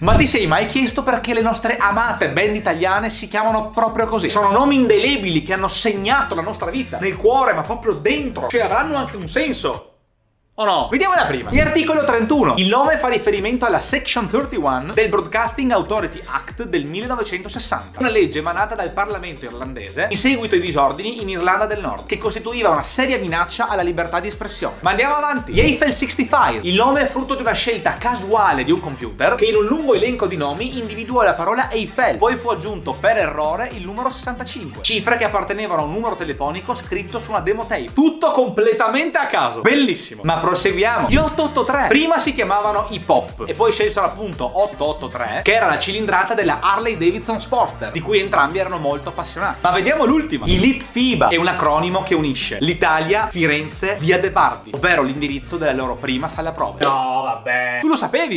Ma ti sei mai chiesto perché le nostre amate band italiane si chiamano proprio così? Sono nomi indelebili che hanno segnato la nostra vita, nel cuore, ma proprio dentro. Cioè avranno anche un senso. O no? Vediamo la prima. L'articolo 31. Il nome fa riferimento alla Section 31 del Broadcasting Authority Act del 1960, una legge emanata dal Parlamento irlandese in seguito ai disordini in Irlanda del Nord, che costituiva una seria minaccia alla libertà di espressione. Ma andiamo avanti. Eiffel 65. Il nome è frutto di una scelta casuale di un computer che in un lungo elenco di nomi individuò la parola Eiffel. Poi fu aggiunto per errore il numero 65, cifra che appartenevano a un numero telefonico scritto su una demotape. Tutto completamente a caso. Bellissimo. Ma proseguiamo. Gli 883. Prima si chiamavano I Pop e poi scelsero appunto 883, che era la cilindrata della Harley Davidson Sportster, di cui entrambi erano molto appassionati. Ma vediamo l'ultima. I Litfiba è un acronimo che unisce l'Italia, Firenze, via De Bardi, ovvero l'indirizzo della loro prima sala prove. No, vabbè. Tu lo sapevi?